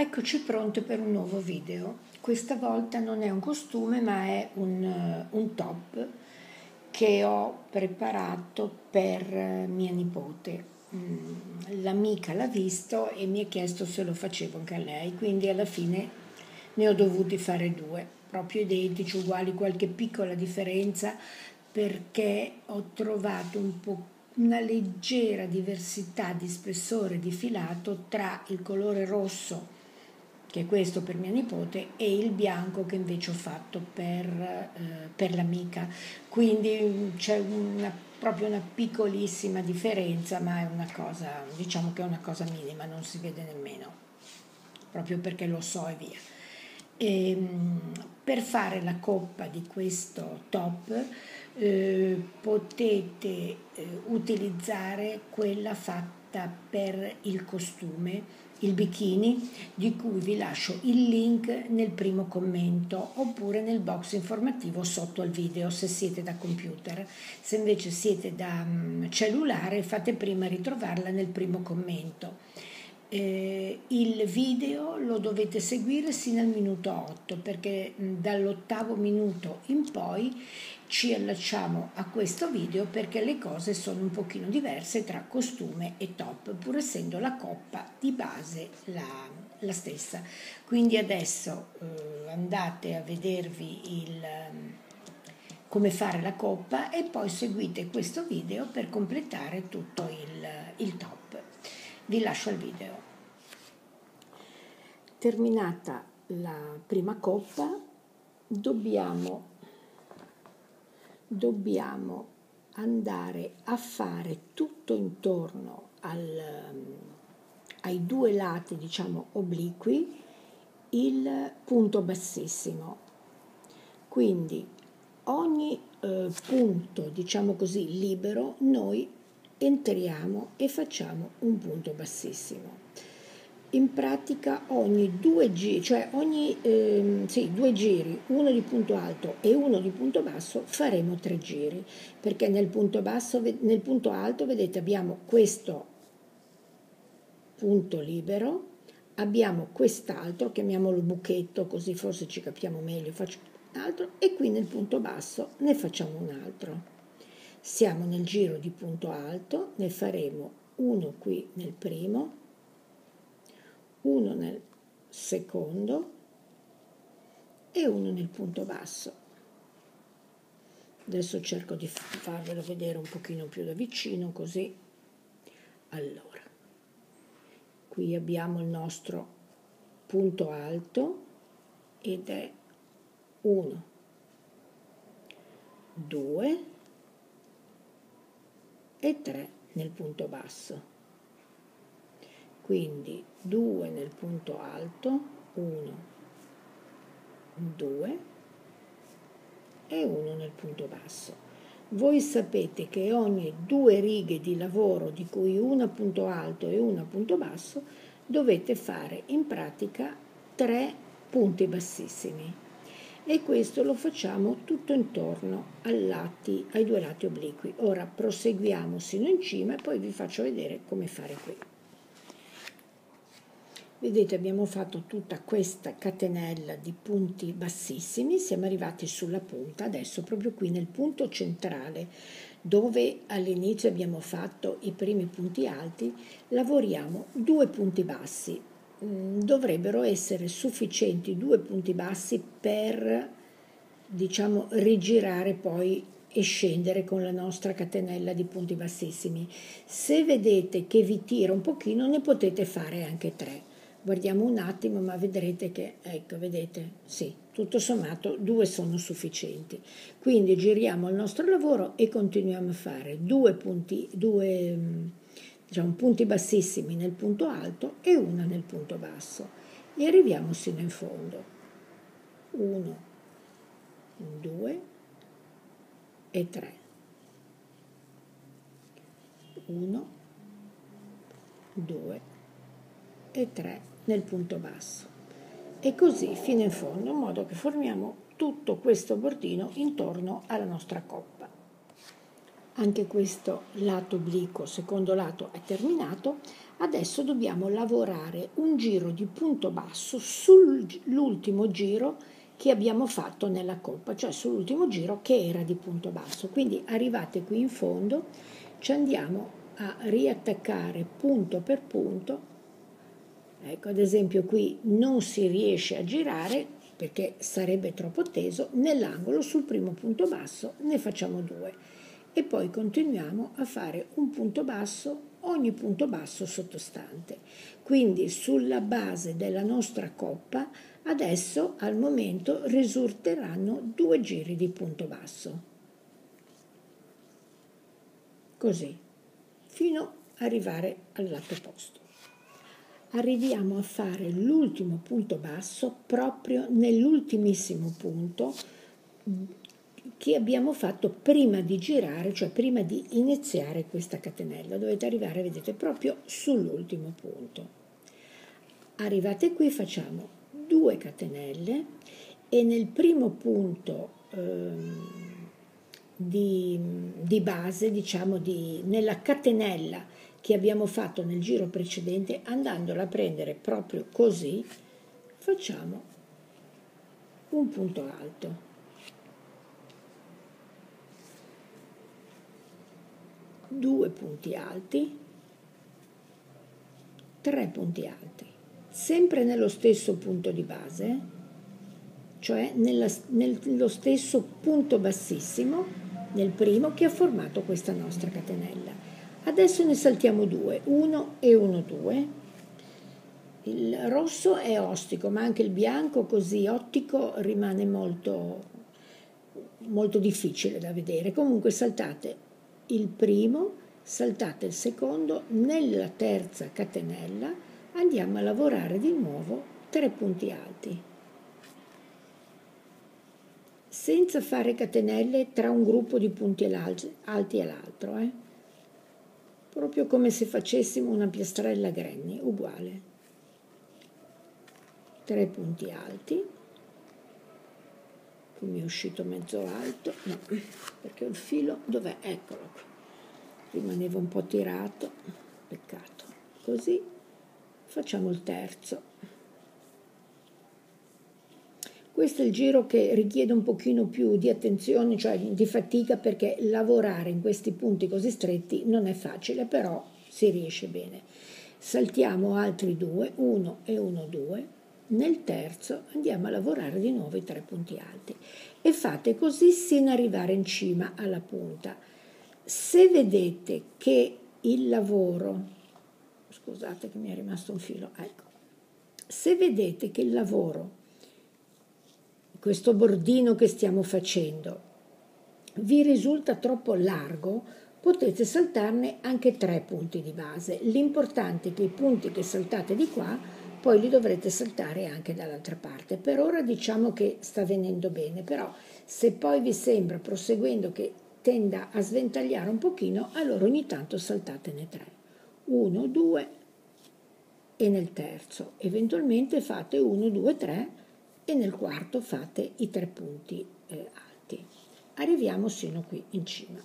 Eccoci pronti per un nuovo video. Questa volta non è un costume, ma è un top che ho preparato per mia nipote. L'amica l'ha visto e mi ha chiesto se lo facevo anche a lei, quindi alla fine ne ho dovuti fare due, proprio identici, uguali, qualche piccola differenza, perché ho trovato una leggera diversità di spessore di filato tra il colore rosso, che è questo per mia nipote, e il bianco che invece ho fatto per l'amica. Quindi c'è proprio una piccolissima differenza, ma è una cosa, diciamo che è una cosa minima, non si vede nemmeno, proprio perché lo so e via. Per fare la coppa di questo top potete utilizzare quella fatta per il costume, il bikini, di cui vi lascio il link nel primo commento oppure nel box informativo sotto al video se siete da computer. Se invece siete da cellulare, fate prima a ritrovarla nel primo commento. Il video lo dovete seguire sino al minuto 8, perché dall'ottavo minuto in poi ci allacciamo a questo video, perché le cose sono un pochino diverse tra costume e top, pur essendo la coppa di base la stessa. Quindi adesso andate a vedervi come fare la coppa e poi seguite questo video per completare tutto il top. Vi lascio il video. Terminata la prima coppa, dobbiamo andare a fare tutto intorno ai due lati, diciamo obliqui, il punto bassissimo. Quindi ogni punto, diciamo così, libero, noi entriamo e facciamo un punto bassissimo. In pratica ogni due giri, cioè ogni due giri, uno di punto alto e uno di punto basso, faremo tre giri, perché nel punto alto, vedete, abbiamo questo punto libero, abbiamo quest'altro, chiamiamolo buchetto così forse ci capiamo meglio, faccio un altro, e qui nel punto basso ne facciamo un altro. Siamo nel giro di punto alto, ne faremo uno qui nel primo, uno nel secondo e uno nel punto basso. Adesso cerco di farvelo vedere un pochino più da vicino, così. Allora, qui abbiamo il nostro punto alto ed è 1, 2 e 3 nel punto basso. Quindi 2 nel punto alto, 1, 2 e 1 nel punto basso. Voi sapete che ogni due righe di lavoro, di cui una punto alto e una punto basso, dovete fare in pratica 3 punti bassissimi, e questo lo facciamo tutto intorno ai due lati obliqui. Ora proseguiamo sino in cima e poi vi faccio vedere come fare qui. Vedete, abbiamo fatto tutta questa catenella di punti bassissimi, siamo arrivati sulla punta, adesso proprio qui nel punto centrale dove all'inizio abbiamo fatto i primi punti alti, lavoriamo due punti bassi. Dovrebbero essere sufficienti due punti bassi per, diciamo, rigirare poi e scendere con la nostra catenella di punti bassissimi. Se vedete che vi tira un pochino, ne potete fare anche tre. Guardiamo un attimo, ma vedrete che, ecco, vedete, sì, tutto sommato due sono sufficienti. Quindi giriamo il nostro lavoro e continuiamo a fare due punti bassissimi nel punto alto e una nel punto basso, e arriviamo sino in fondo. 1, 2 e 3. 1, 2 e 3 nel punto basso. E così fino in fondo, in modo che formiamo tutto questo bordino intorno alla nostra coppa. anche questo lato obliquo, secondo lato, è terminato. Adesso dobbiamo lavorare un giro di punto basso sull'ultimo giro che abbiamo fatto nella coppa, cioè sull'ultimo giro che era di punto basso. Quindi arrivate qui in fondo, ci andiamo a riattaccare punto per punto. Ecco, ad esempio qui non si riesce a girare perché sarebbe troppo teso. Nell'angolo sul primo punto basso ne facciamo due e poi continuiamo a fare un punto basso ogni punto basso sottostante. Quindi sulla base della nostra coppa adesso al momento risulteranno due giri di punto basso, così fino ad arrivare al lato opposto. Arriviamo a fare l'ultimo punto basso proprio nell'ultimissimo punto che abbiamo fatto prima di girare, cioè prima di iniziare questa catenella. Dovete arrivare, vedete, proprio sull'ultimo punto. Arrivate qui, facciamo due catenelle e nel primo punto di base, diciamo, nella catenella che abbiamo fatto nel giro precedente, andandola a prendere proprio così, facciamo un punto alto. Due punti alti, tre punti alti, sempre nello stesso punto di base, cioè nello stesso punto bassissimo, nel primo che ha formato questa nostra catenella. Adesso ne saltiamo due, 1 e 1, 2. Il rosso è ostico, ma anche il bianco così ottico rimane molto, molto difficile da vedere. Comunque saltate il primo, saltate il secondo, nella terza catenella andiamo a lavorare di nuovo 3 punti alti. Senza fare catenelle tra un gruppo di punti alti e l'altro, proprio come se facessimo una piastrella granny, uguale. 3 punti alti, qui mi è uscito mezzo alto, no, perché il filo, dov'è? Eccolo qui, rimaneva un po' tirato, peccato. Così facciamo il terzo. Questo è il giro che richiede un pochino più di attenzione, cioè di fatica, perché lavorare in questi punti così stretti non è facile, però si riesce bene. Saltiamo altri due, 1 e 1, 2. Nel terzo andiamo a lavorare di nuovo i 3 punti alti e fate così sino ad arrivare in cima alla punta. Se vedete che il lavoro, scusate che mi è rimasto un filo, ecco, se vedete che il lavoro, questo bordino che stiamo facendo, vi risulta troppo largo, potete saltarne anche 3 punti di base. L'importante è che i punti che saltate di qua poi li dovrete saltare anche dall'altra parte. Per ora diciamo che sta venendo bene, però se poi vi sembra, proseguendo, che tenda a sventagliare un pochino, allora ogni tanto saltatene 3, 1, 2 e nel terzo. Eventualmente fate 1, 2, 3 e nel quarto fate i 3 punti alti. Arriviamo sino qui in cima.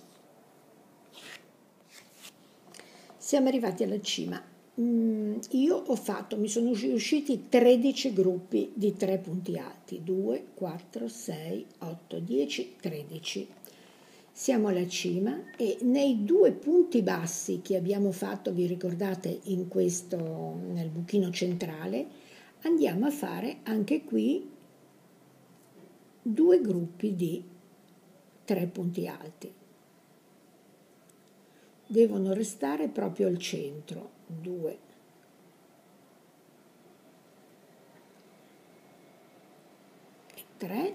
Siamo arrivati alla cima. Io ho fatto, mi sono usciti 13 gruppi di 3 punti alti, 2, 4, 6, 8, 10, 13. Siamo alla cima e nei due punti bassi che abbiamo fatto, vi ricordate, in questo, nel buchino centrale, andiamo a fare anche qui due gruppi di 3 punti alti. Devono restare proprio al centro, 2 e 3,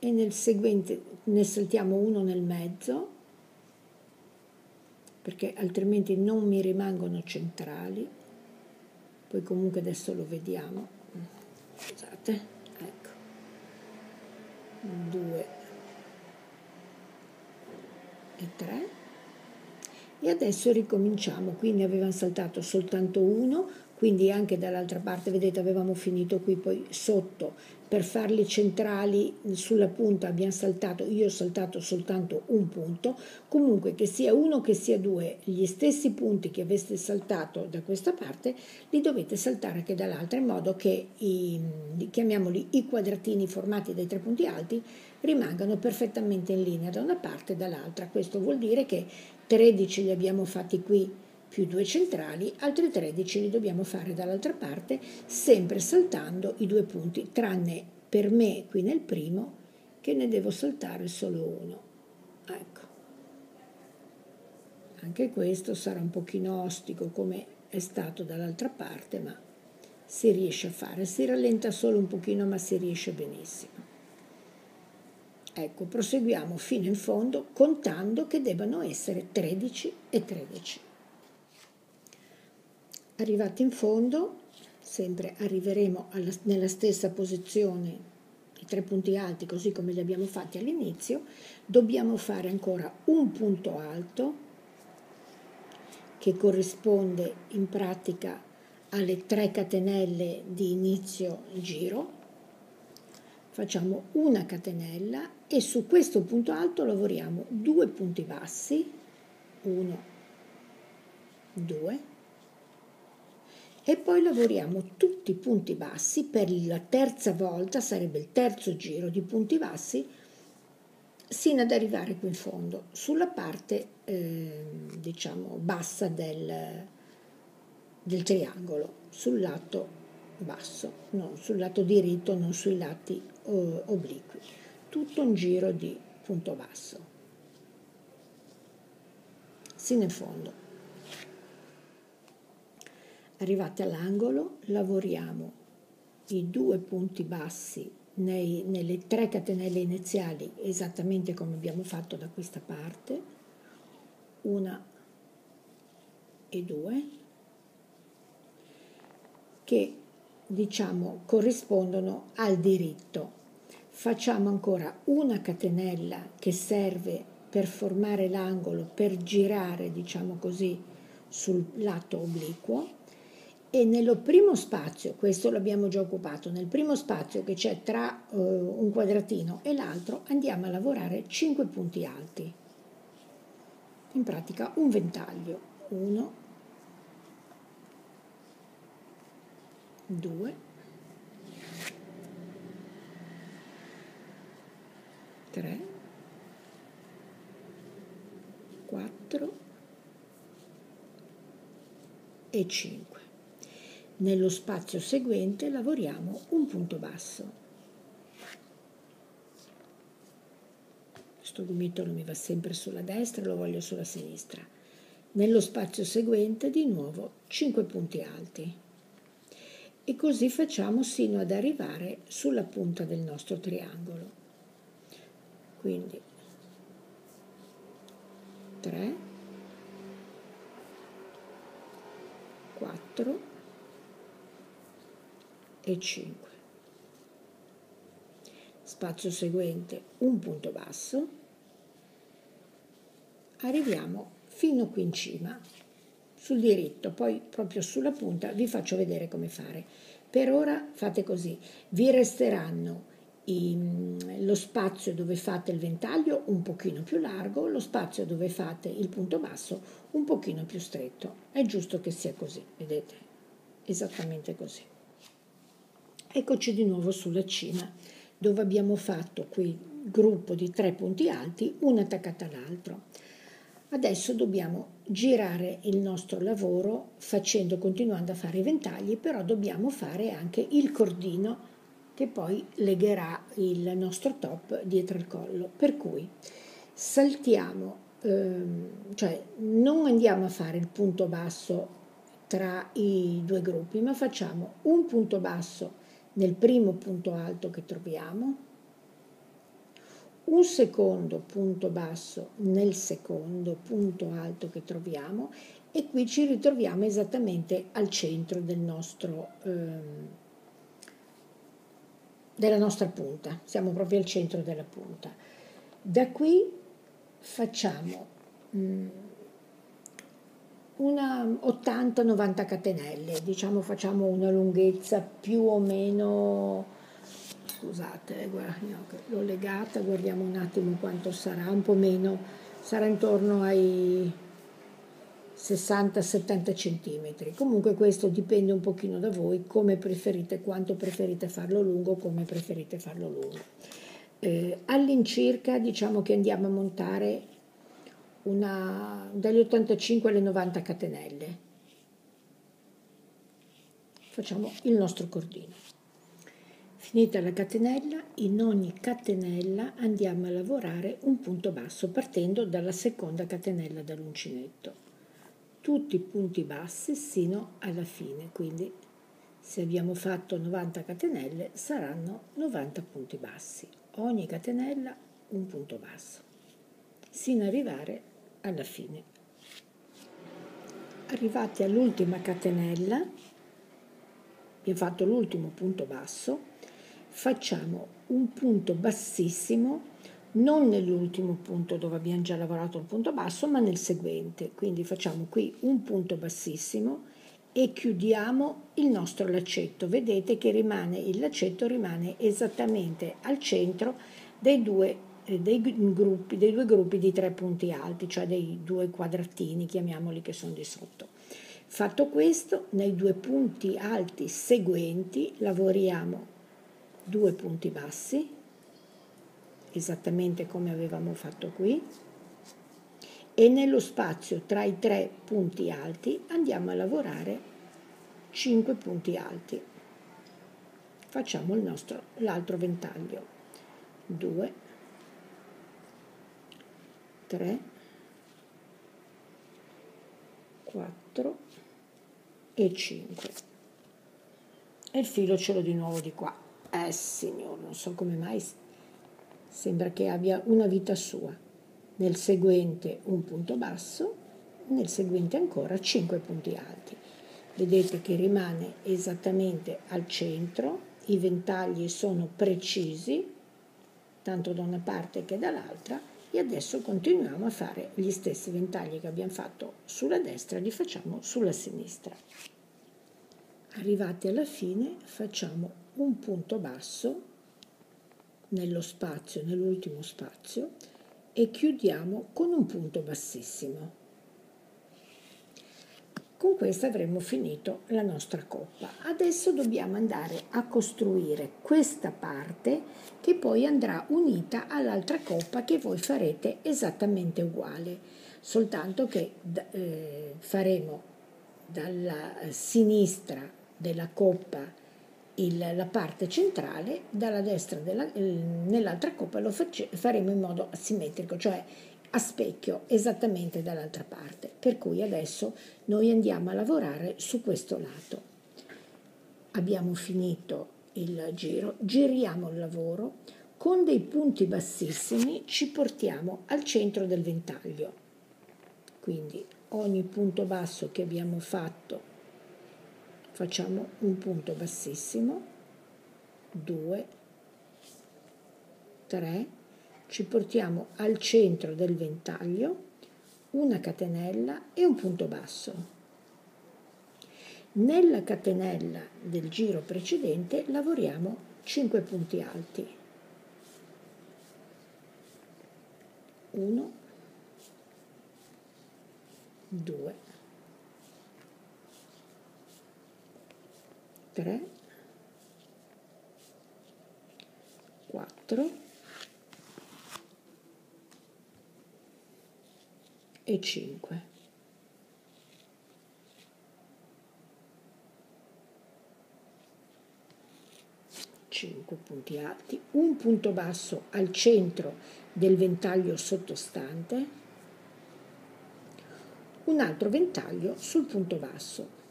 e nel seguente ne saltiamo uno nel mezzo perché altrimenti non mi rimangono centrali. Poi comunque adesso lo vediamo, scusate, ecco, 2 e 3 e adesso ricominciamo. Qui ne avevamo saltato soltanto uno, quindi anche dall'altra parte, vedete, avevamo finito qui, poi sotto per farli centrali sulla punta abbiamo saltato, io ho saltato soltanto un punto, comunque che sia uno che sia due, gli stessi punti che aveste saltato da questa parte li dovete saltare anche dall'altra, in modo che chiamiamoli i quadratini formati dai tre punti alti rimangano perfettamente in linea da una parte e dall'altra. Questo vuol dire che 13 li abbiamo fatti qui più due centrali, altri 13 li dobbiamo fare dall'altra parte, sempre saltando i due punti, tranne per me qui nel primo che ne devo saltare solo uno. Ecco, anche questo sarà un pochino ostico come è stato dall'altra parte, ma si riesce a fare, si rallenta solo un pochino, ma si riesce benissimo. Ecco, proseguiamo fino in fondo contando che debbano essere 13 e 13. Arrivati in fondo, sempre arriveremo nella stessa posizione, i tre punti alti così come li abbiamo fatti all'inizio, dobbiamo fare ancora un punto alto che corrisponde in pratica alle 3 catenelle di inizio giro, facciamo una catenella e su questo punto alto lavoriamo 2 punti bassi, 1, 2, e poi lavoriamo tutti i punti bassi per la terza volta, sarebbe il terzo giro di punti bassi, sino ad arrivare qui in fondo, sulla parte diciamo bassa del triangolo, sul lato basso, non sul lato diritto, non sui lati obliqui, tutto un giro di punto basso sino in fondo. Arrivati all'angolo lavoriamo i 2 punti bassi nelle 3 catenelle iniziali, esattamente come abbiamo fatto da questa parte, 1 e 2, che diciamo corrispondono al diritto. Facciamo ancora una catenella che serve per formare l'angolo, per girare diciamo così sul lato obliquo, e nello primo spazio, questo l'abbiamo già occupato, nel primo spazio che c'è tra un quadratino e l'altro andiamo a lavorare 5 punti alti, in pratica un ventaglio, 1, 2, 3, 4 e 5. Nello spazio seguente lavoriamo un punto basso. Questo gomitolo mi va sempre sulla destra, lo voglio sulla sinistra. Nello spazio seguente di nuovo 5 punti alti. E così facciamo sino ad arrivare sulla punta del nostro triangolo, quindi 3, 4 e 5. Spazio seguente un punto basso, arriviamo fino qui in cima sul diritto, poi proprio sulla punta vi faccio vedere come fare. Per ora fate così, vi resteranno lo spazio dove fate il ventaglio un pochino più largo, lo spazio dove fate il punto basso un pochino più stretto, è giusto che sia così, vedete, esattamente così. Eccoci di nuovo sulla cima dove abbiamo fatto qui gruppo di 3 punti alti, uno attaccato all'altro. Adesso dobbiamo girare il nostro lavoro continuando a fare i ventagli, però dobbiamo fare anche il cordino che poi legherà il nostro top dietro il collo, per cui saltiamo, cioè non andiamo a fare il punto basso tra i due gruppi, ma facciamo un punto basso nel primo punto alto che troviamo, un secondo punto basso nel secondo punto alto che troviamo, e qui ci ritroviamo esattamente al centro del nostro, della nostra punta, siamo proprio al centro della punta. Da qui facciamo una 80-90 catenelle, diciamo, facciamo una lunghezza più o meno, scusate, l'ho legata, guardiamo un attimo quanto sarà, un po' meno, sarà intorno ai 60-70 cm. Comunque questo dipende un pochino da voi, come preferite, quanto preferite farlo lungo, come preferite farlo lungo. All'incirca diciamo che andiamo a montare dagli 85 alle 90 catenelle. Facciamo il nostro cordino. Finita la catenella, in ogni catenella andiamo a lavorare un punto basso partendo dalla seconda catenella dall'uncinetto. Tutti i punti bassi sino alla fine, quindi se abbiamo fatto 90 catenelle saranno 90 punti bassi, ogni catenella un punto basso, sino arrivare alla fine. Arrivati all'ultima catenella, abbiamo fatto l'ultimo punto basso, facciamo un punto bassissimo, non nell'ultimo punto dove abbiamo già lavorato un punto basso, ma nel seguente. Quindi facciamo qui un punto bassissimo e chiudiamo il nostro laccetto. Vedete che rimane, il laccetto rimane esattamente al centro dei due gruppi di tre punti alti, cioè dei due quadratini, chiamiamoli, che sono di sotto. Fatto questo, nei due punti alti seguenti lavoriamo due punti bassi, esattamente come avevamo fatto qui, e nello spazio tra i tre punti alti andiamo a lavorare 5 punti alti. Facciamo l'altro ventaglio, 2, 3, 4 e 5, e il filo ce l'ho di nuovo di qua. Signor, non so come mai sembra che abbia una vita sua. Nel seguente un punto basso, nel seguente ancora 5 punti alti. Vedete che rimane esattamente al centro, i ventagli sono precisi, tanto da una parte che dall'altra, e adesso continuiamo a fare gli stessi ventagli che abbiamo fatto sulla destra, li facciamo sulla sinistra. Arrivati alla fine facciamo un punto basso nello spazio, nell'ultimo spazio, e chiudiamo con un punto bassissimo. Con questo avremo finito la nostra coppa. Adesso dobbiamo andare a costruire questa parte che poi andrà unita all'altra coppa che voi farete esattamente uguale, soltanto che faremo dalla sinistra della coppa la parte centrale, dalla destra nell'altra coppa lo faremo in modo asimmetrico, cioè a specchio, esattamente dall'altra parte. Per cui adesso noi andiamo a lavorare su questo lato. Abbiamo finito il giro, giriamo il lavoro, con dei punti bassissimi ci portiamo al centro del ventaglio, quindi ogni punto basso che abbiamo fatto facciamo un punto bassissimo, 2, 3, ci portiamo al centro del ventaglio, una catenella e un punto basso. Nella catenella del giro precedente lavoriamo 5 punti alti, 1, 2, 3, 4 e 5. Punti alti, un punto basso al centro del ventaglio sottostante, un altro ventaglio sul punto basso.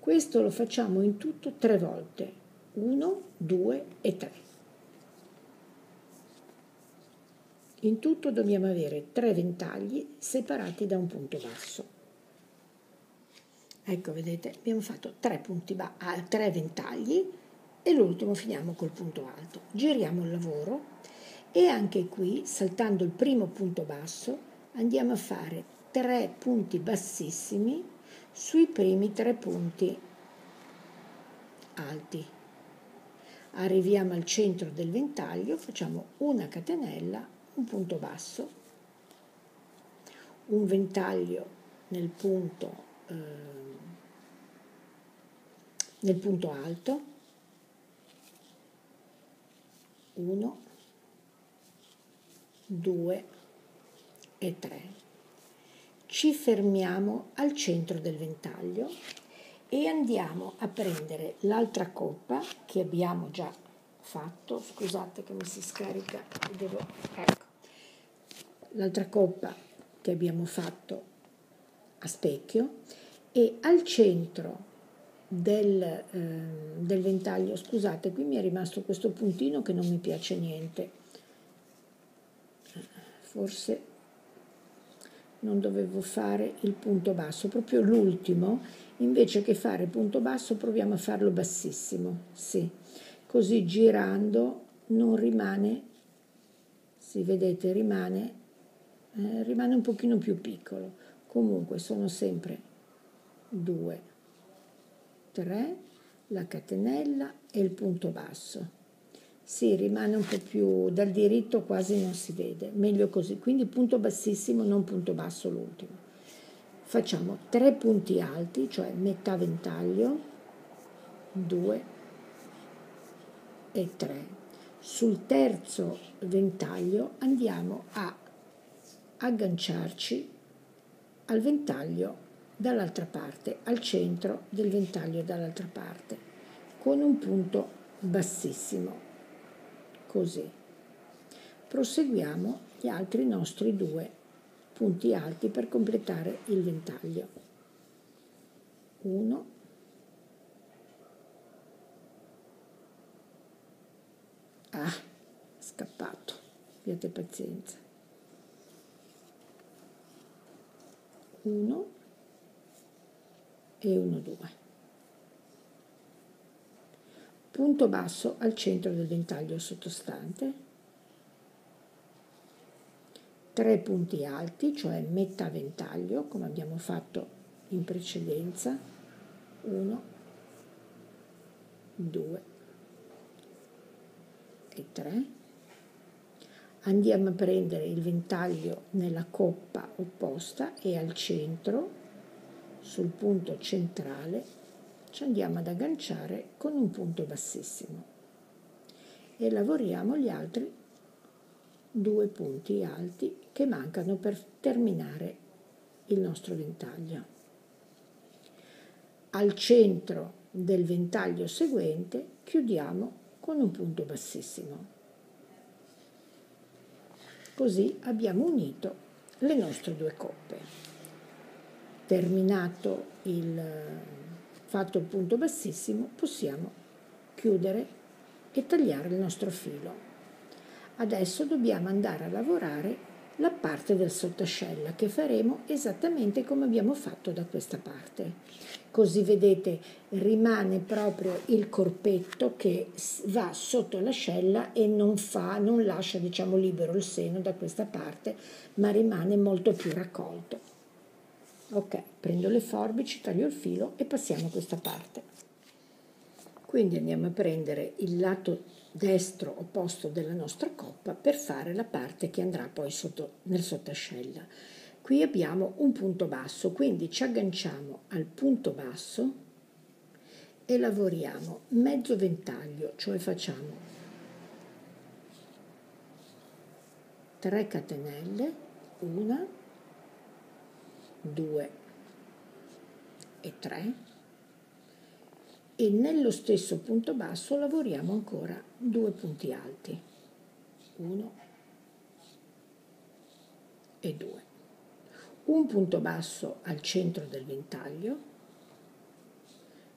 Questo lo facciamo in tutto 3 volte, 1, 2 e 3. In tutto dobbiamo avere 3 ventagli separati da un punto basso. Ecco, vedete, abbiamo fatto 3 ventagli e l'ultimo finiamo col punto alto. Giriamo il lavoro e anche qui, saltando il primo punto basso, andiamo a fare 3 punti bassissimi sui primi 3 punti alti. Arriviamo al centro del ventaglio, facciamo una catenella, un punto basso, un ventaglio nel punto alto, 1, 2 e 3. Ci fermiamo al centro del ventaglio e andiamo a prendere l'altra coppa che abbiamo già fatto. Scusate che mi si scarica, ecco, l'altra coppa che abbiamo fatto a specchio, e al centro del ventaglio, scusate, qui mi è rimasto questo puntino che non mi piace niente, forse non dovevo fare il punto basso, proprio l'ultimo, invece che fare punto basso proviamo a farlo bassissimo, sì, così girando non rimane, si vedete, rimane un pochino più piccolo. Comunque sono sempre 2, 3, la catenella e il punto basso. Sì, rimane un po' più, dal diritto quasi non si vede, meglio così, quindi punto bassissimo, non punto basso l'ultimo. Facciamo 3 punti alti, cioè metà ventaglio, 2 e 3. Sul terzo ventaglio andiamo a agganciarci al ventaglio dall'altra parte, al centro del ventaglio dall'altra parte, con un punto bassissimo, così. Proseguiamo gli altri nostri 2 punti alti per completare il ventaglio. 1, scappato, abbiate pazienza. 1 e 1, 2. Punto basso al centro del ventaglio sottostante, 3 punti alti, cioè metà ventaglio, come abbiamo fatto in precedenza, 1, 2 e 3. Andiamo a prendere il ventaglio nella coppa opposta e al centro, sul punto centrale, ci andiamo ad agganciare con un punto bassissimo e lavoriamo gli altri 2 punti alti che mancano per terminare il nostro ventaglio. Al centro del ventaglio seguente chiudiamo con un punto bassissimo. Così abbiamo unito le nostre 2 coppe. Terminato fatto il punto bassissimo, possiamo chiudere e tagliare il nostro filo. Adesso dobbiamo andare a lavorare la parte del sottoscella, che faremo esattamente come abbiamo fatto da questa parte. Così vedete, rimane proprio il corpetto che va sotto l'ascella e non lascia, diciamo, libero il seno da questa parte, ma rimane molto più raccolto. Ok, prendo le forbici, taglio il filo e passiamo a questa parte. Quindi andiamo a prendere il lato destro opposto della nostra coppa per fare la parte che andrà poi nel sottoscella. Qui abbiamo un punto basso, quindi ci agganciamo al punto basso e lavoriamo mezzo ventaglio, cioè facciamo 3 catenelle, 1, 2 e 3, e nello stesso punto basso lavoriamo ancora 2 punti alti, 1 e 2, un punto basso al centro del ventaglio,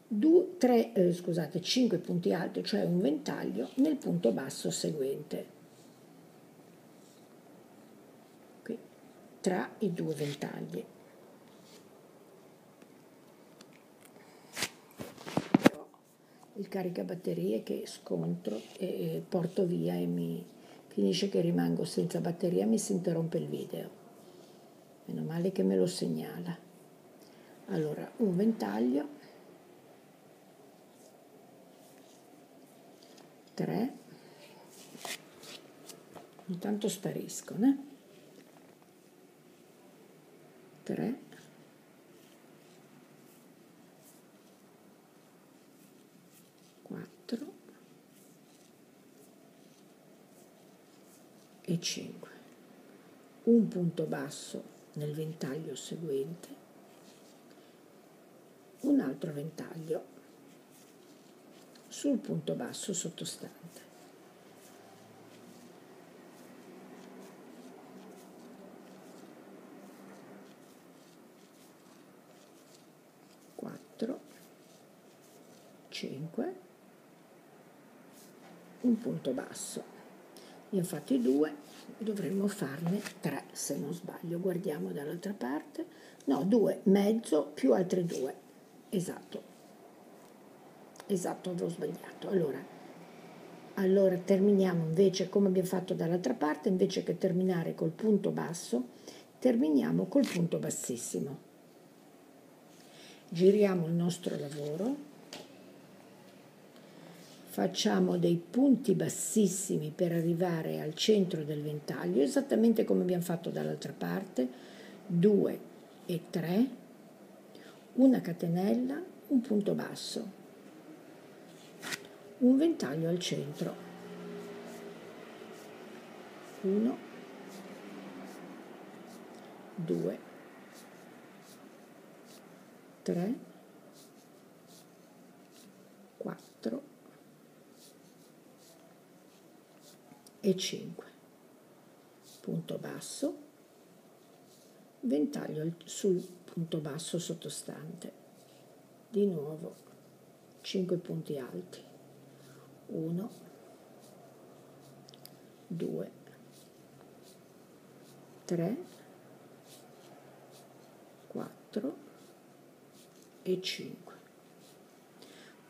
5 punti alti, cioè un ventaglio nel punto basso seguente, qui, tra i 2 ventagli. Il caricabatterie che scontro e porto via e mi finisce che rimango senza batteria, mi si interrompe il video. meno male che me lo segnala. Allora, un ventaglio, 3, intanto spariscono, 3, 4 e 5, un punto basso nel ventaglio seguente, un altro ventaglio sul punto basso sottostante. Un punto basso, ne ho fatti 2, dovremmo farne 3 se non sbaglio. Guardiamo dall'altra parte, no, 2 mezzo più altri 2, esatto, avevo sbagliato. Allora terminiamo invece come abbiamo fatto dall'altra parte, invece che terminare col punto basso terminiamo col punto bassissimo. Giriamo il nostro lavoro, facciamo dei punti bassissimi per arrivare al centro del ventaglio, esattamente come abbiamo fatto dall'altra parte, 2 e 3, una catenella, un punto basso, un ventaglio al centro, 1, 2, 3, 4, e 5, punto basso, ventaglio sul punto basso sottostante, di nuovo 5 punti alti, 1, 2, 3, 4 e 5,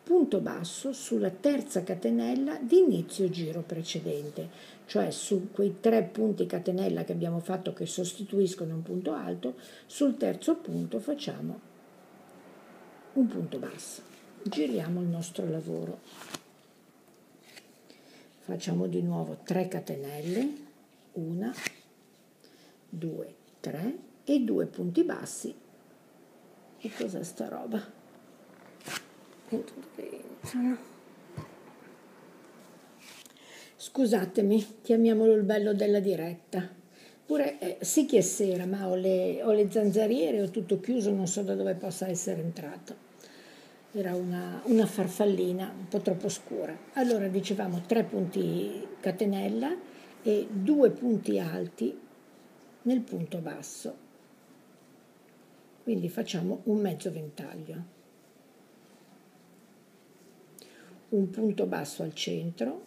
punto basso sulla terza catenella di inizio giro precedente, cioè su quei 3 punti catenella che abbiamo fatto che sostituiscono un punto alto, sul terzo punto facciamo un punto basso. Giriamo il nostro lavoro, facciamo di nuovo 3 catenelle, 1, 2, 3 e 2 punti bassi. Che cos'è sta roba? Scusatemi, chiamiamolo il bello della diretta. Pure sì che è sera, ma ho le zanzariere, ho tutto chiuso, non so da dove possa essere entrato. Era una farfallina un po' troppo scura. Allora dicevamo 3 punti catenella e 2 punti alti nel punto basso, quindi facciamo un mezzo ventaglio, un punto basso al centro,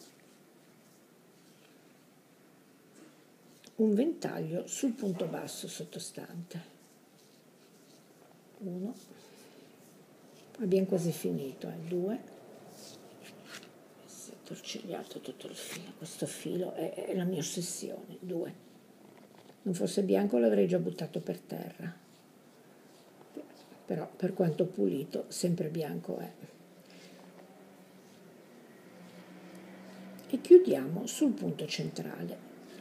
un ventaglio sul punto basso sottostante, 1, abbiamo quasi finito, 2, si è torcigliato tutto il filo, questo filo è la mia ossessione, 2, non fosse bianco l'avrei già buttato per terra, però per quanto pulito sempre bianco è. E chiudiamo sul punto centrale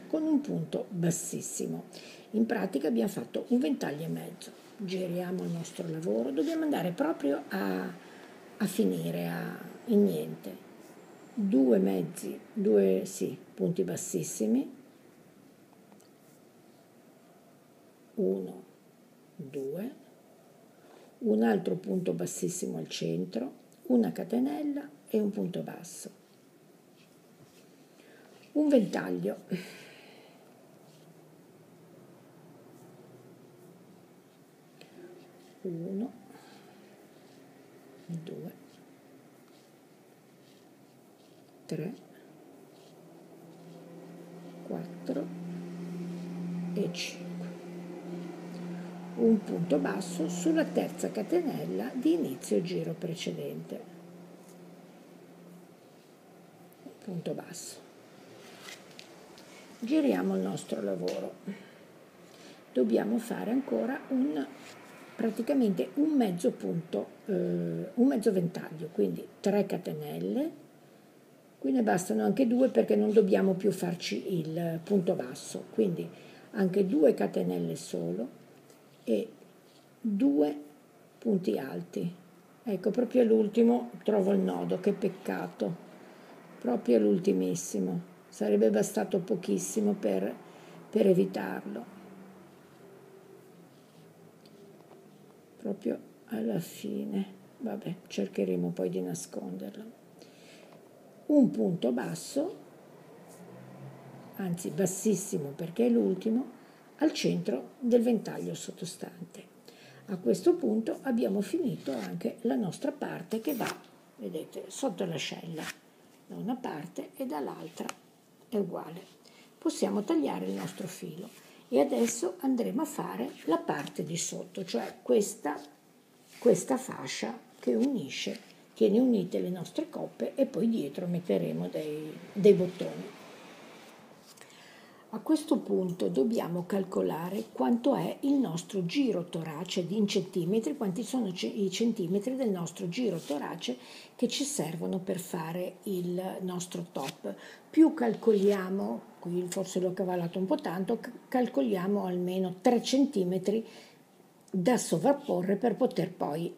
con un punto bassissimo. In pratica abbiamo fatto un ventaglio e mezzo. Giriamo il nostro lavoro, dobbiamo andare proprio a finire in niente. 2 punti bassissimi, 1, 2, un altro punto bassissimo al centro, una catenella e un punto basso, un ventaglio, uno, due, tre, 4 e 5, un punto basso sulla terza catenella di inizio giro precedente, un punto basso. Giriamo il nostro lavoro, dobbiamo fare ancora praticamente un mezzo punto, un mezzo ventaglio, quindi 3 catenelle. Qui ne bastano anche 2 perché non dobbiamo più farci il punto basso, quindi anche 2 catenelle solo e 2 punti alti. Ecco, proprio l'ultimo trovo il nodo, che peccato, proprio l'ultimissimo, sarebbe bastato pochissimo per evitarlo. Proprio alla fine, vabbè, cercheremo poi di nasconderlo. Un punto basso, anzi bassissimo perché è l'ultimo, al centro del ventaglio sottostante. A questo punto abbiamo finito anche la nostra parte che va, vedete, sotto l'ascella da una parte e dall'altra è uguale. Possiamo tagliare il nostro filo. E adesso andremo a fare la parte di sotto, cioè questa fascia che unisce, tiene unite le nostre coppe, e poi dietro metteremo dei bottoni. A questo punto dobbiamo calcolare quanto è il nostro giro torace in centimetri, quanti sono i centimetri del nostro giro torace che ci servono per fare il nostro top. Più calcoliamo, forse l'ho cavallato un po' tanto, calcoliamo almeno 3 cm da sovrapporre per poter poi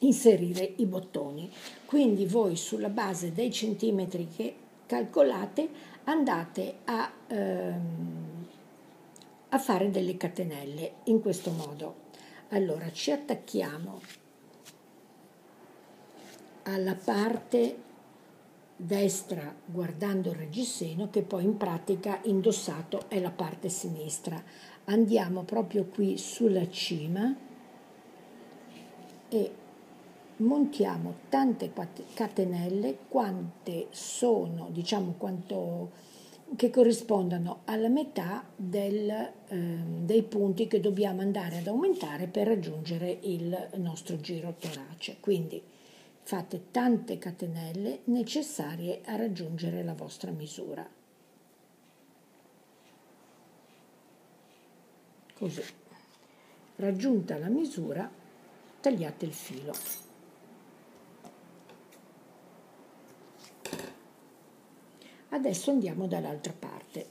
inserire i bottoni. Quindi voi sulla base dei centimetri che calcolate andate a fare delle catenelle in questo modo. Allora ci attacchiamo alla parte destra guardando il reggiseno, che poi in pratica indossato è la parte sinistra. Andiamo proprio qui sulla cima e montiamo tante catenelle quante sono, diciamo, quanto che corrispondano alla metà dei punti che dobbiamo andare ad aumentare per raggiungere il nostro giro torace. Quindi fate tante catenelle necessarie a raggiungere la vostra misura. Così. Raggiunta la misura, tagliate il filo. Adesso andiamo dall'altra parte.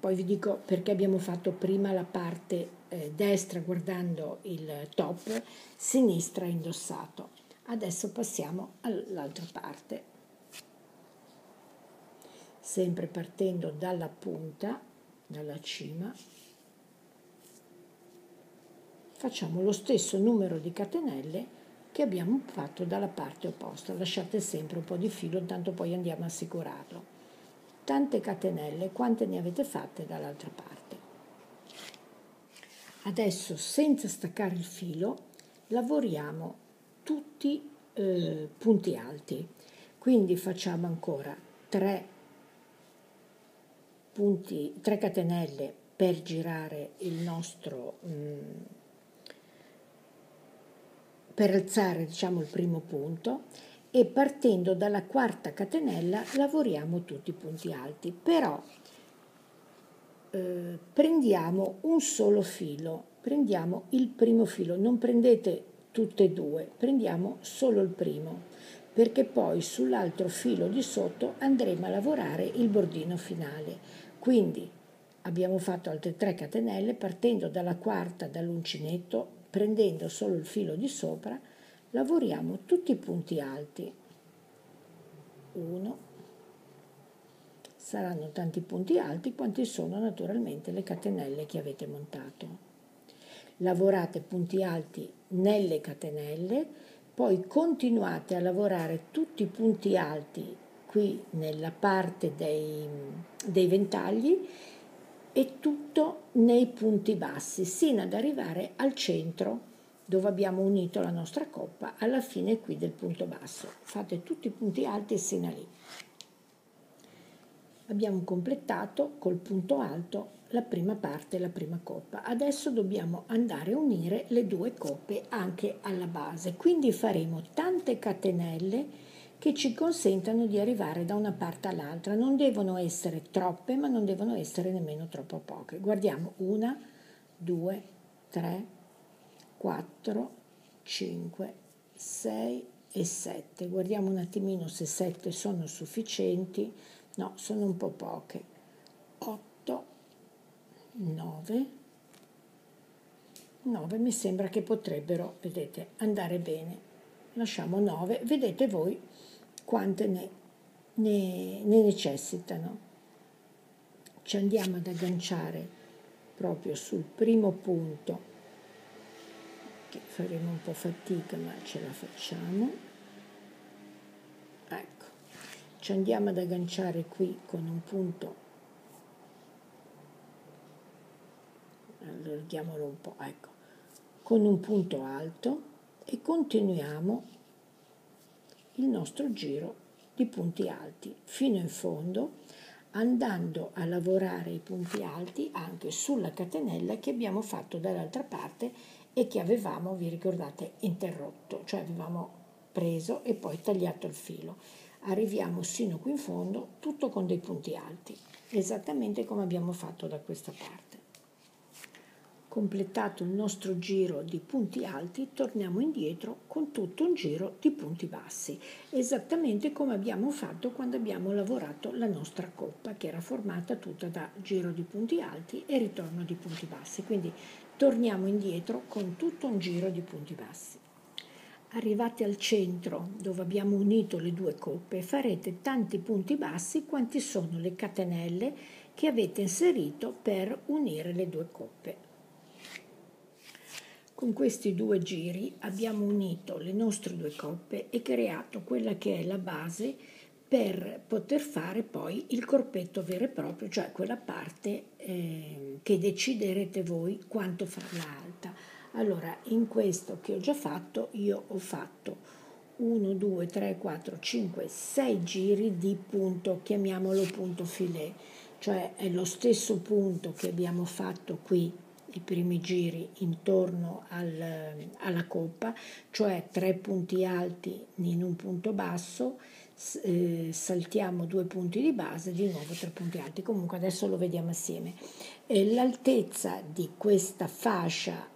Poi vi dico perché abbiamo fatto prima la parte destra guardando il top, sinistra indossato. Adesso passiamo all'altra parte, sempre partendo dalla punta, dalla cima. Facciamo lo stesso numero di catenelle che abbiamo fatto dalla parte opposta. Lasciate sempre un po' di filo, tanto poi andiamo a assicurarlo. Tante catenelle quante ne avete fatte dall'altra parte. Adesso, senza staccare il filo, lavoriamo tutti punti alti, quindi facciamo ancora 3 catenelle per girare il nostro per alzare, diciamo, il primo punto, e partendo dalla quarta catenella lavoriamo tutti i punti alti, però prendiamo un solo filo, prendiamo il primo filo, non prendete tutte e due, prendiamo solo il primo, perché poi sull'altro filo di sotto andremo a lavorare il bordino finale. Quindi abbiamo fatto altre 3 catenelle partendo dalla quarta, dall'uncinetto, prendendo solo il filo di sopra, lavoriamo tutti i punti alti. 1, saranno tanti punti alti quanti sono naturalmente le catenelle che avete montato. Lavorate punti alti nelle catenelle, poi continuate a lavorare tutti i punti alti qui nella parte dei ventagli e tutto nei punti bassi, sino ad arrivare al centro dove abbiamo unito la nostra coppa, alla fine qui del punto basso. Fate tutti i punti alti sino a lì. Abbiamo completato col punto alto la prima parte, la prima coppa. Adesso dobbiamo andare a unire le due coppe anche alla base, quindi faremo tante catenelle che ci consentano di arrivare da una parte all'altra. Non devono essere troppe, ma non devono essere nemmeno troppo poche. Guardiamo: 1, 2, 3, 4, 5, 6 e 7. Guardiamo un attimino se 7 sono sufficienti. No, sono un po' poche. 8, 9, 9 mi sembra che potrebbero, vedete, andare bene. Lasciamo 9, vedete voi quante ne necessitano. Ci andiamo ad agganciare proprio sul primo punto, che faremo un po' fatica ma ce la facciamo. Ecco, ci andiamo ad agganciare qui con un punto, allarghiamolo un po', ecco, con un punto alto, e continuiamo il nostro giro di punti alti fino in fondo, andando a lavorare i punti alti anche sulla catenella che abbiamo fatto dall'altra parte e che avevamo, vi ricordate, interrotto, cioè avevamo preso e poi tagliato il filo. Arriviamo sino qui in fondo, tutto con dei punti alti, esattamente come abbiamo fatto da questa parte. Completato il nostro giro di punti alti, torniamo indietro con tutto un giro di punti bassi, esattamente come abbiamo fatto quando abbiamo lavorato la nostra coppa, che era formata tutta da giro di punti alti e ritorno di punti bassi. Quindi torniamo indietro con tutto un giro di punti bassi. Arrivati al centro, dove abbiamo unito le due coppe, farete tanti punti bassi quanti sono le catenelle che avete inserito per unire le due coppe. Con questi due giri abbiamo unito le nostre due coppe e creato quella che è la base per poter fare poi il corpetto vero e proprio, cioè quella parte che deciderete voi quanto farla alta. Allora, in questo che ho già fatto, io ho fatto 1, 2, 3, 4, 5, 6 giri di punto, chiamiamolo punto filet, cioè è lo stesso punto che abbiamo fatto qui i primi giri intorno alla coppa, cioè 3 punti alti in un punto basso, saltiamo 2 punti di base, di nuovo 3 punti alti. Comunque adesso lo vediamo assieme. L'altezza di questa fascia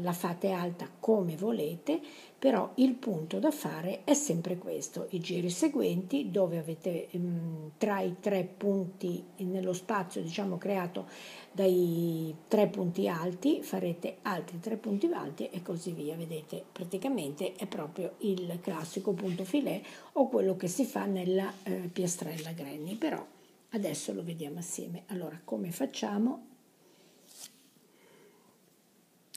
la fate alta come volete, però il punto da fare è sempre questo. I giri seguenti, dove avete tra i 3 punti, nello spazio diciamo creato dai 3 punti alti, farete altri 3 punti alti e così via. Vedete, praticamente è proprio il classico punto filet o quello che si fa nella piastrella Granny, però adesso lo vediamo assieme. Allora, come facciamo?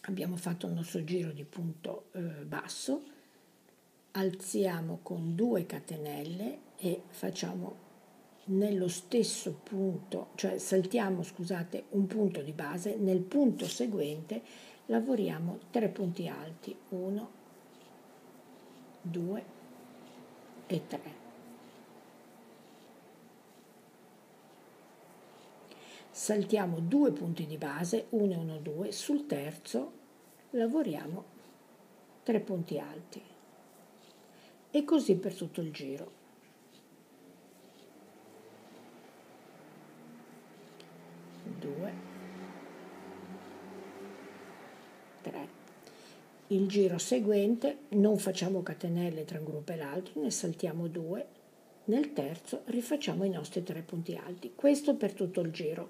Abbiamo fatto il nostro giro di punto basso, alziamo con 2 catenelle e facciamo nello stesso punto, cioè saltiamo, scusate, un punto di base, nel punto seguente lavoriamo 3 punti alti, 1, 2 e 3. Saltiamo 2 punti di base, 1 e 1, 2, sul terzo lavoriamo 3 punti alti e così per tutto il giro. Il giro seguente non facciamo catenelle tra un gruppo e l'altro, ne saltiamo 2, nel terzo rifacciamo i nostri 3 punti alti, questo per tutto il giro.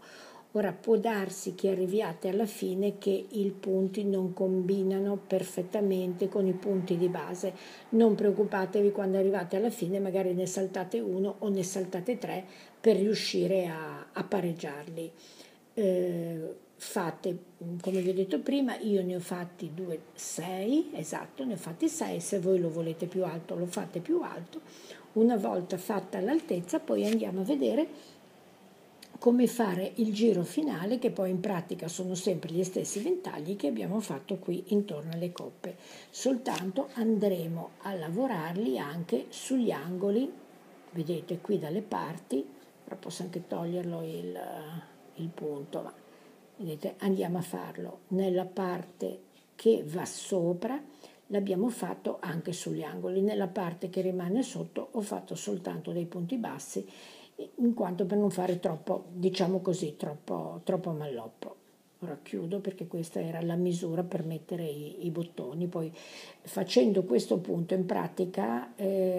Ora può darsi che arriviate alla fine che i punti non combinano perfettamente con i punti di base, non preoccupatevi, quando arrivate alla fine magari ne saltate 1 o ne saltate 3 per riuscire a pareggiarli. Fate, come vi ho detto prima, io ne ho fatti 2, 6, esatto, ne ho fatti 6, se voi lo volete più alto lo fate più alto. Una volta fatta l'altezza poi andiamo a vedere come fare il giro finale, che poi in pratica sono sempre gli stessi ventagli che abbiamo fatto qui intorno alle coppe, soltanto andremo a lavorarli anche sugli angoli, vedete qui dalle parti, però posso anche toglierlo il punto, ma vedete, andiamo a farlo nella parte che va sopra, l'abbiamo fatto anche sugli angoli, nella parte che rimane sotto ho fatto soltanto dei punti bassi, in quanto per non fare troppo, diciamo così, troppo malloppo. Ora chiudo perché questa era la misura per mettere i bottoni, poi facendo questo punto in pratica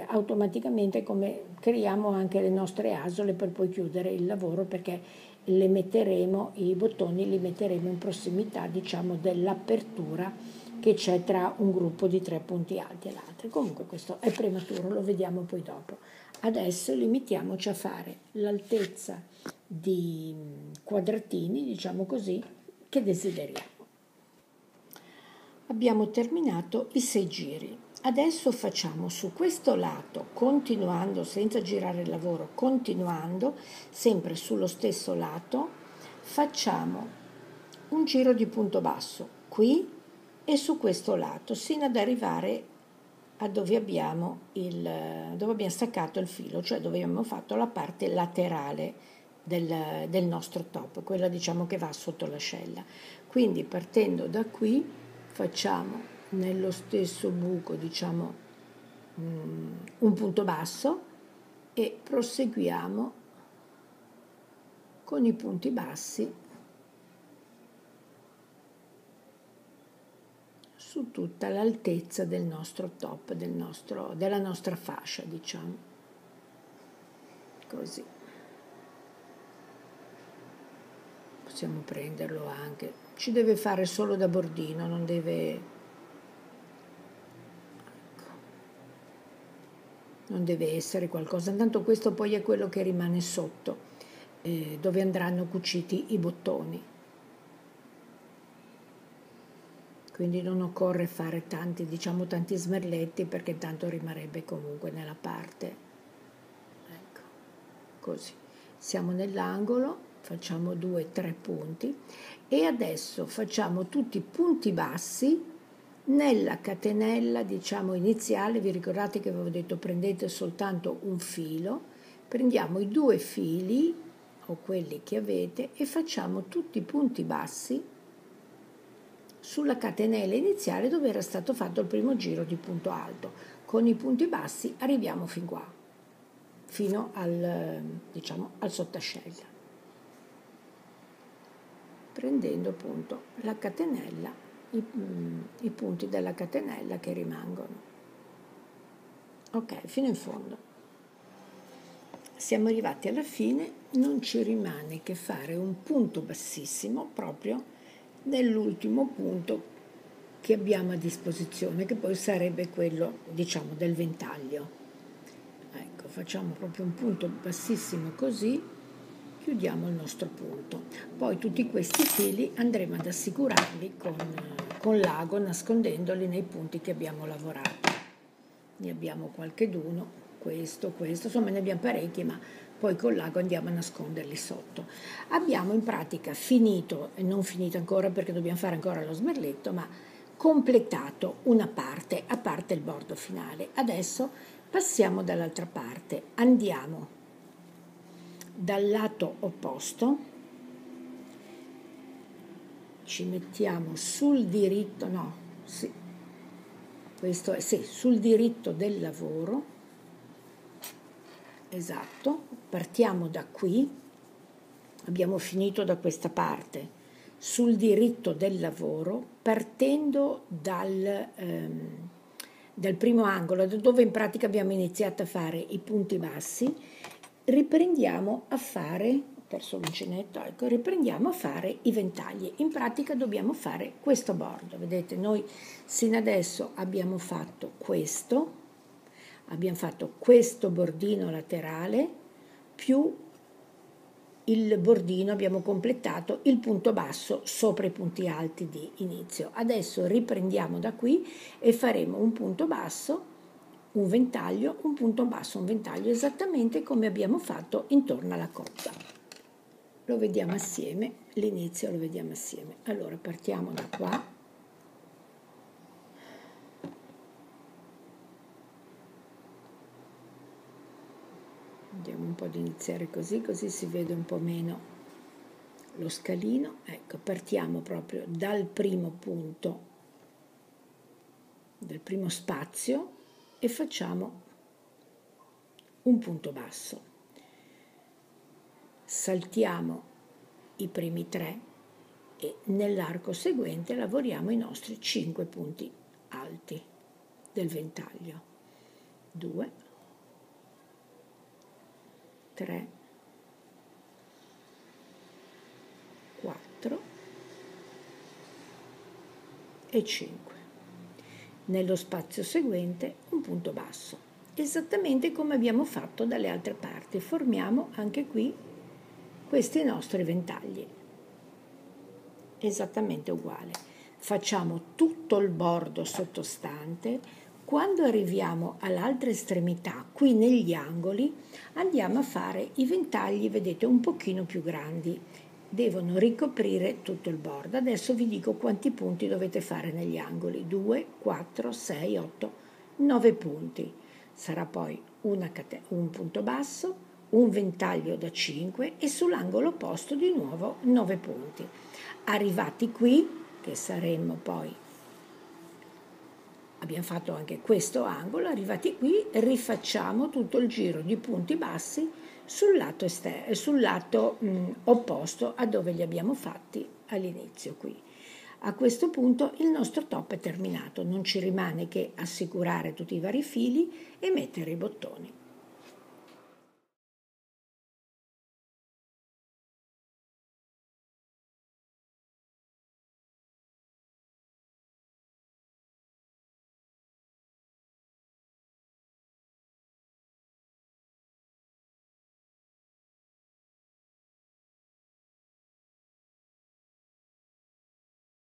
automaticamente come creiamo anche le nostre asole per poi chiudere il lavoro, perché le metteremo, i bottoni li metteremo in prossimità, diciamo, dell'apertura che c'è tra un gruppo di tre punti alti e l'altro. Comunque questo è prematuro, lo vediamo poi dopo. Adesso limitiamoci a fare l'altezza di quadratini, diciamo così, che desideriamo. Abbiamo terminato i 6 giri. Adesso facciamo su questo lato, continuando senza girare il lavoro, continuando sempre sullo stesso lato, facciamo un giro di punto basso qui e su questo lato sino ad arrivare a dove abbiamo staccato il filo, cioè dove abbiamo fatto la parte laterale del nostro top, quella diciamo che va sotto l'ascella. Quindi partendo da qui facciamo nello stesso buco, diciamo, un punto basso e proseguiamo con i punti bassi su tutta l'altezza del nostro top, della nostra fascia, diciamo così. Possiamo prenderlo anche, ci deve fare solo da bordino, non deve, ecco, non deve essere qualcosa, intanto questo poi è quello che rimane sotto, dove andranno cuciti i bottoni, quindi non occorre fare tanti, diciamo, tanti smerletti, perché tanto rimarrebbe comunque nella parte, ecco, così. Siamo nell'angolo, facciamo 2-3 punti e adesso facciamo tutti i punti bassi nella catenella, diciamo, iniziale. Vi ricordate che avevo detto prendete soltanto un filo, prendiamo i 2 fili o quelli che avete e facciamo tutti i punti bassi sulla catenella iniziale dove era stato fatto il primo giro di punto alto. Con i punti bassi arriviamo fin qua, fino al, diciamo, al sottascella, prendendo appunto la catenella, i punti della catenella che rimangono. Ok, fino in fondo. Siamo arrivati alla fine, non ci rimane che fare un punto bassissimo proprio nell'ultimo punto che abbiamo a disposizione, che poi sarebbe quello, diciamo, del ventaglio. Ecco, facciamo proprio un punto bassissimo così, chiudiamo il nostro punto. Poi tutti questi fili andremo ad assicurarli con l'ago, nascondendoli nei punti che abbiamo lavorato. Ne abbiamo qualcheduno, questo, insomma ne abbiamo parecchi, ma poi con l'ago andiamo a nasconderli sotto. Abbiamo in pratica finito, e non finito ancora perché dobbiamo fare ancora lo smerletto, ma completato una parte, a parte il bordo finale. Adesso passiamo dall'altra parte, andiamo dal lato opposto, ci mettiamo sul diritto, sul diritto del lavoro, esatto, partiamo da qui, abbiamo finito da questa parte, sul diritto del lavoro, partendo dal primo angolo, da dove in pratica abbiamo iniziato a fare i punti bassi. Riprendiamo a fare, perso l'uncinetto, ecco, riprendiamo a fare i ventagli. In pratica dobbiamo fare questo bordo, vedete, noi sino adesso abbiamo fatto questo bordino laterale più il bordino, abbiamo completato il punto basso sopra i punti alti di inizio. Adesso riprendiamo da qui e faremo un punto basso, un ventaglio, un punto basso, un ventaglio, esattamente come abbiamo fatto intorno alla cotta. Lo vediamo assieme, l'inizio lo vediamo assieme. Allora partiamo da qua, andiamo un po' ad iniziare così si vede un po' meno lo scalino. Ecco, partiamo proprio dal primo punto, dal primo spazio, e facciamo un punto basso, saltiamo i primi 3 e nell'arco seguente lavoriamo i nostri 5 punti alti del ventaglio. 2, 3, 4 e 5. Nello spazio seguente un punto basso, esattamente come abbiamo fatto dalle altre parti. Formiamo anche qui questi nostri ventagli, esattamente uguale. Facciamo tutto il bordo sottostante. Quando arriviamo all'altra estremità, qui negli angoli, andiamo a fare i ventagli, vedete, un pochino più grandi. Devono ricoprire tutto il bordo. Adesso vi dico quanti punti dovete fare negli angoli. 2, 4, 6, 8, 9 punti. Sarà poi un punto basso, un ventaglio da 5 e sull'angolo opposto di nuovo 9 punti. Arrivati qui, che saremmo poi, abbiamo fatto anche questo angolo, arrivati qui rifacciamo tutto il giro di punti bassi sul lato opposto a dove li abbiamo fatti all'inizio qui. A questo punto il nostro top è terminato, non ci rimane che assicurare tutti i vari fili e mettere i bottoni.